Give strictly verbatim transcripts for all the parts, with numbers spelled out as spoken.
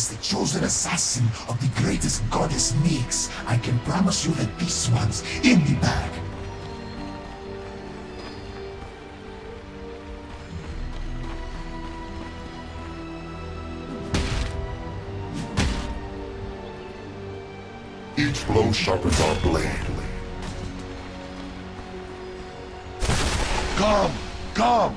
As the chosen assassin of the greatest goddess Nyx, I can promise you that this one's in the bag. Each blow sharpens our blade. Come! Come!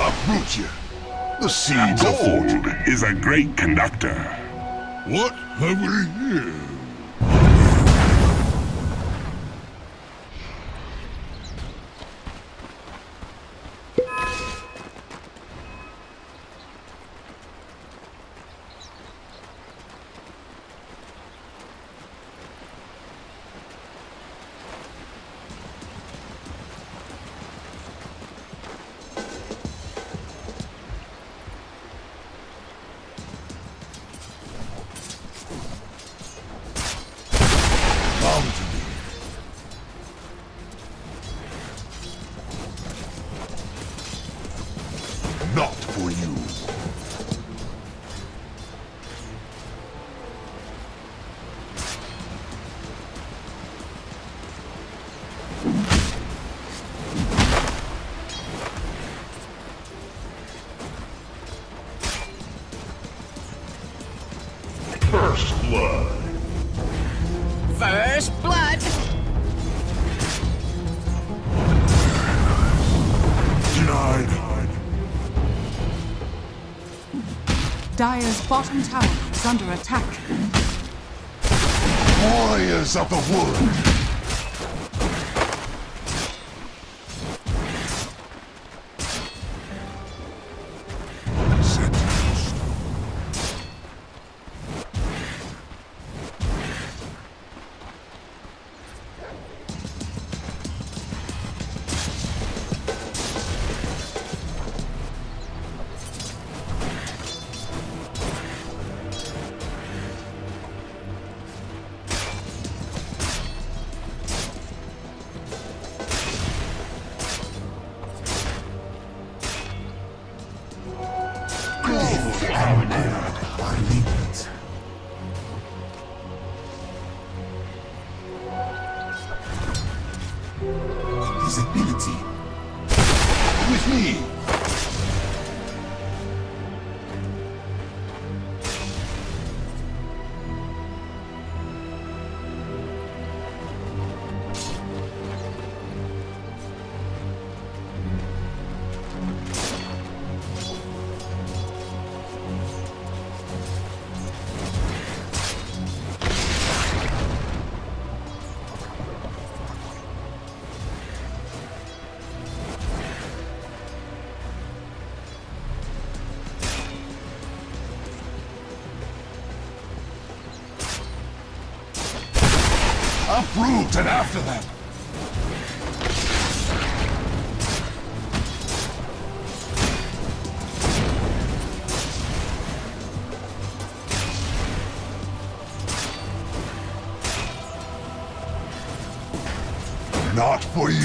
Uproot you. The seeds of fortune is a great conductor. What have we here? Not for you. First blood. First blood. Denied. Dire's bottom tower is under attack. Warriors of the wood. Sentinels. His ability. With me. Uproot and after that. Not for you.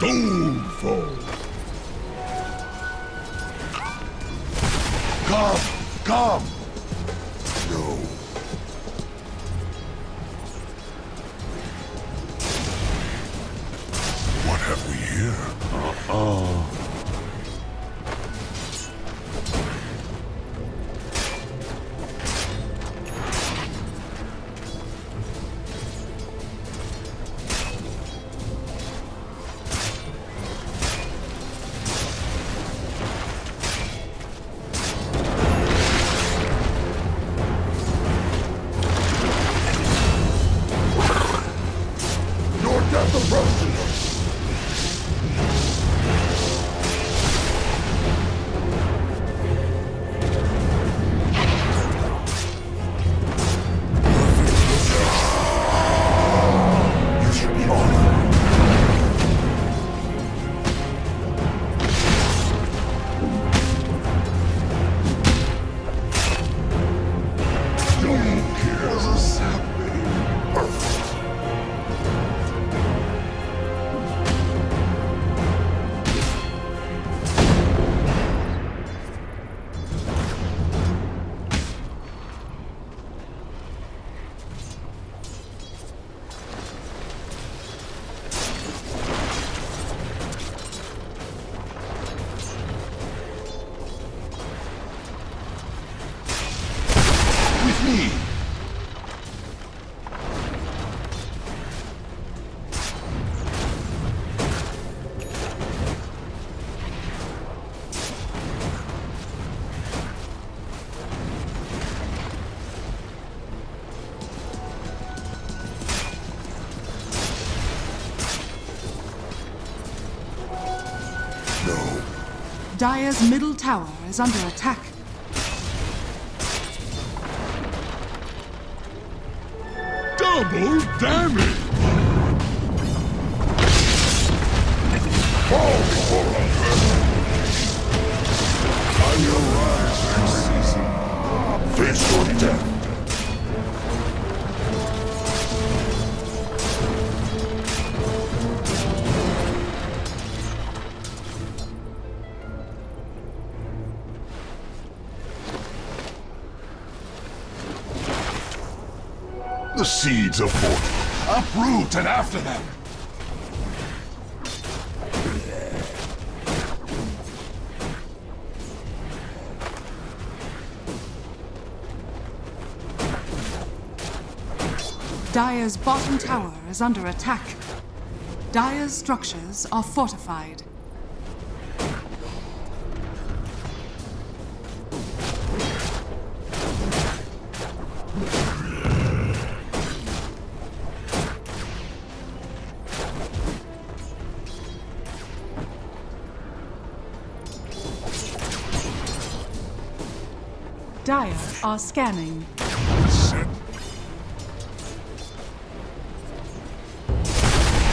Doomful. Come, come. No. What have we here? Uh-oh. Dire's middle tower is under attack. Double damage! Oh, I arrive, face your death! The seeds of fortune, uproot and after them. Dire's bottom tower is under attack. Dire's structures are fortified. Dire are scanning. Set.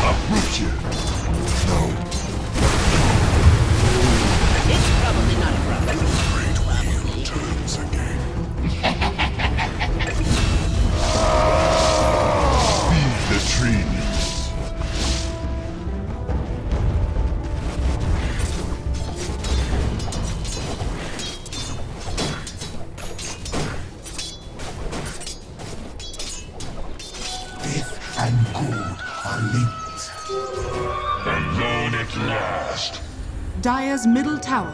Uproot you. No. It's probably not a problem. Great wheel turns again. Feed the Dire's middle tower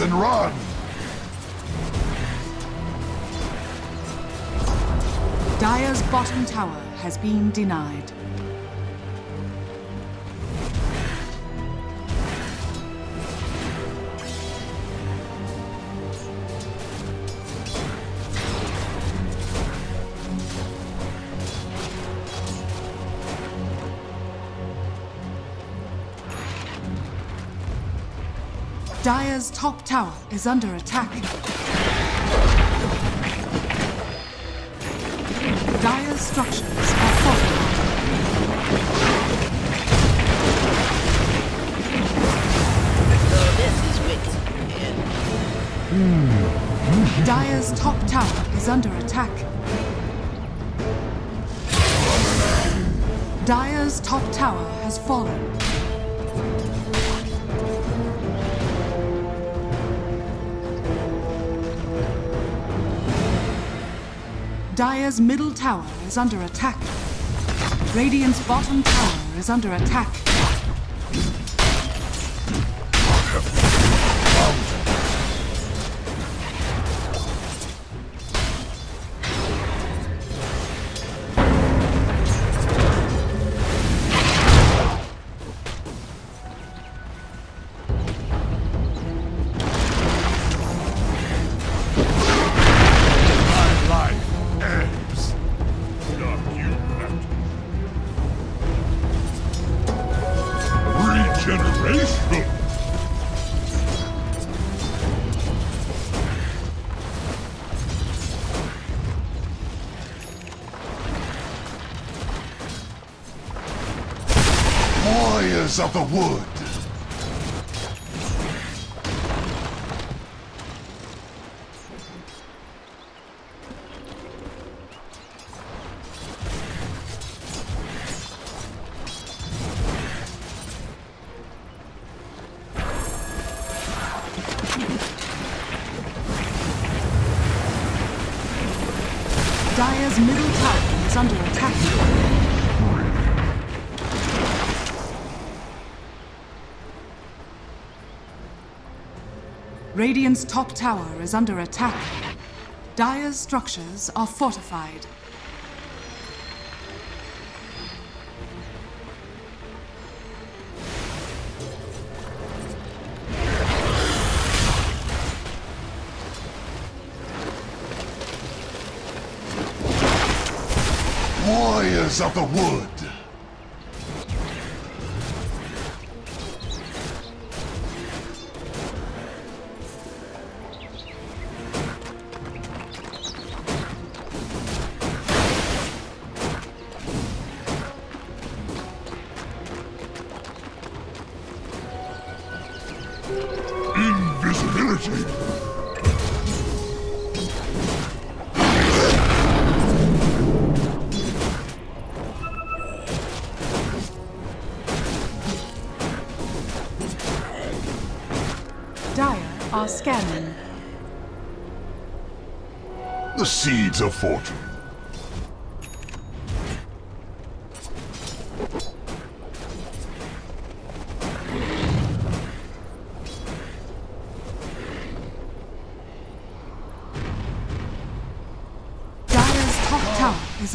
And run! Dire's bottom tower has been denied. Dire's top tower is under attack. Dire's structures are fortified. So this is wicked. Yeah. Dire's top tower is under attack. Dire's top tower has fallen. Dire's middle tower is under attack. Radiant's bottom tower is under attack. Warriors of the Wood. Dire's middle tower is under attack. Radiant's top tower is under attack. Dire's structures are fortified. Warriors of the Wood. Dire are scanning. The seeds of fortune. Is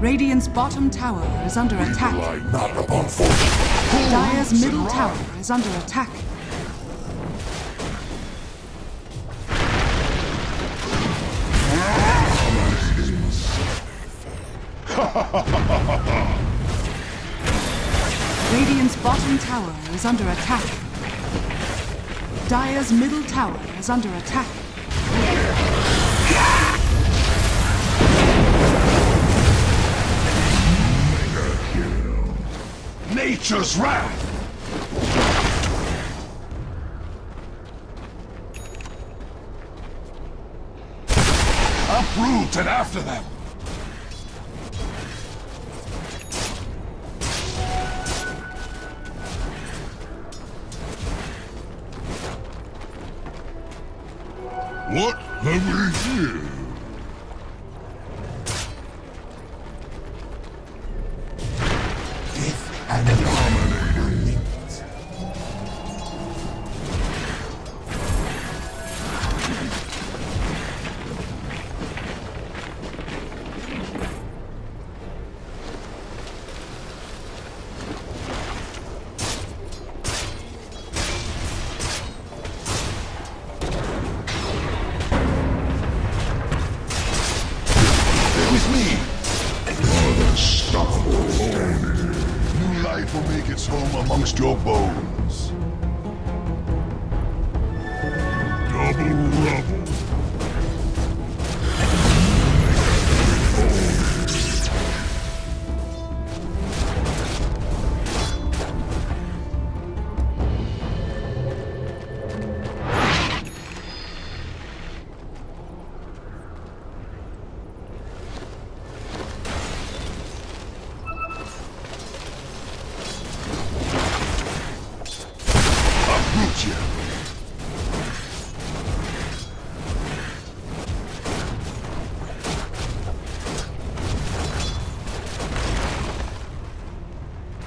Radiant's bottom tower is under attack. Not upon fortune. Dire's middle tower is under attack. Radiant's bottom tower is under attack. Dire's middle tower is under attack. Nature's wrath! Uprooted after them! What have we here? And dominating. will make its home amongst your bones. Double rubble.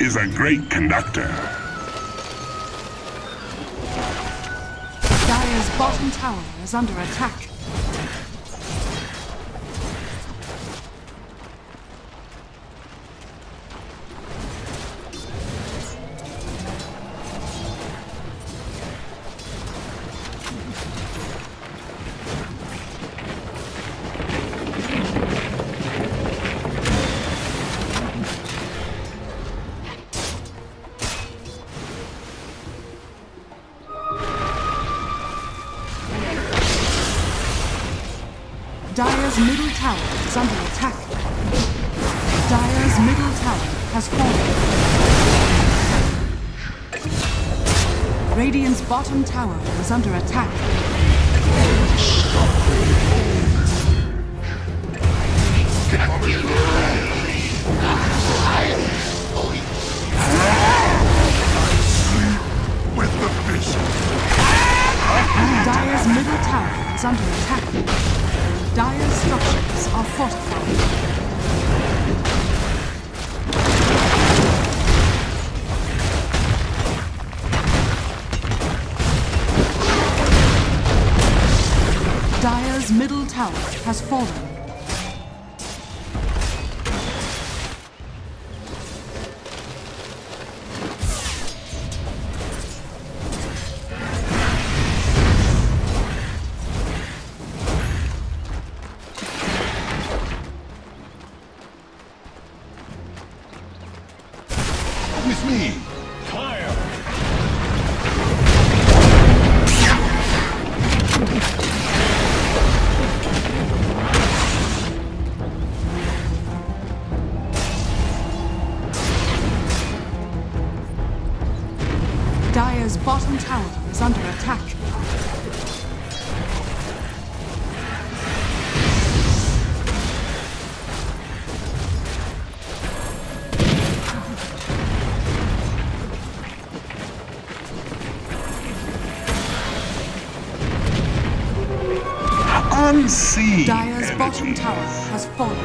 Is a great conductor. Dire's bottom tower is under attack. Dire's middle tower is under attack. Dire's middle tower has fallen. Radiant's bottom tower is under attack. Sleep with the fish. Dire's middle tower is under attack. Dire structures are fortified. Dire's middle tower has fallen. Dire's bottom tower is under attack. Unseen. Dire's energy. Bottom tower has fallen.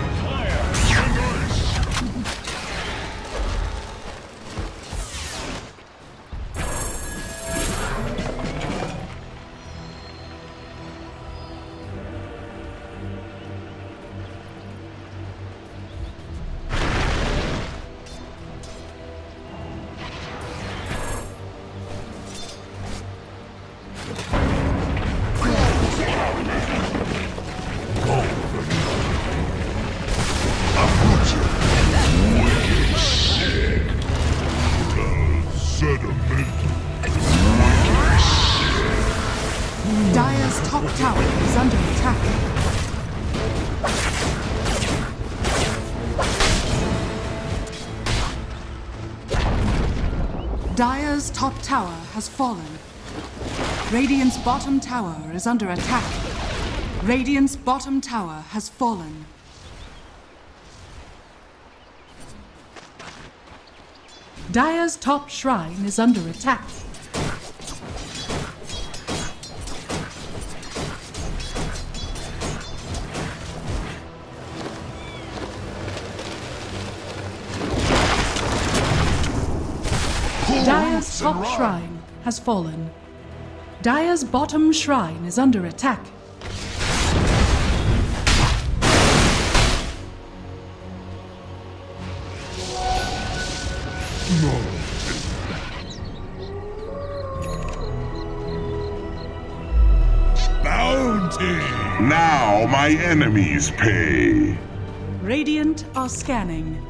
Dire's top tower is under attack. Dire's top tower has fallen. Radiant's bottom tower is under attack. Radiant's bottom tower has fallen. Dire's top shrine is under attack. Dire's top shrine has fallen. Dire's bottom shrine is under attack. Bounty! Now my enemies pay. Radiant are scanning.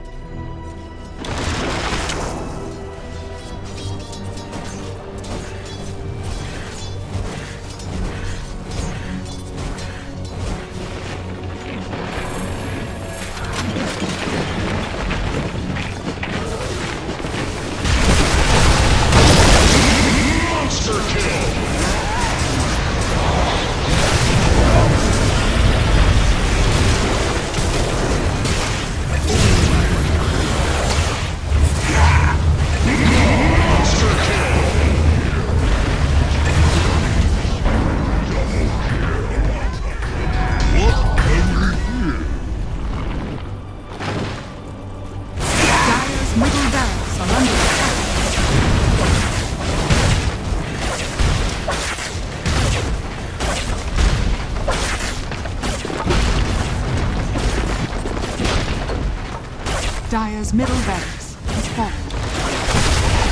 Dire's middle barracks has fallen.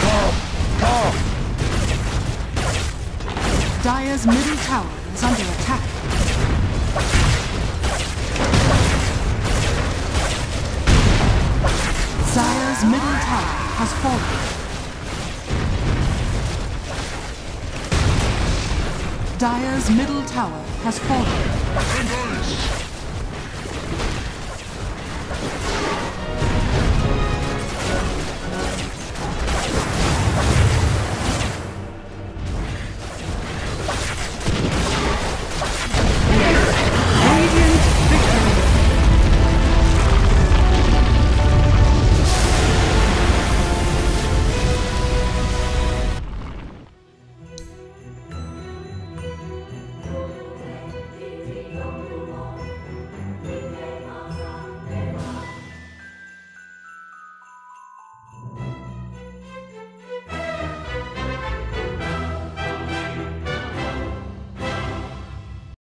Come, come. Dire's middle tower is under attack. Dire's middle tower has fallen. Dire's middle tower has fallen.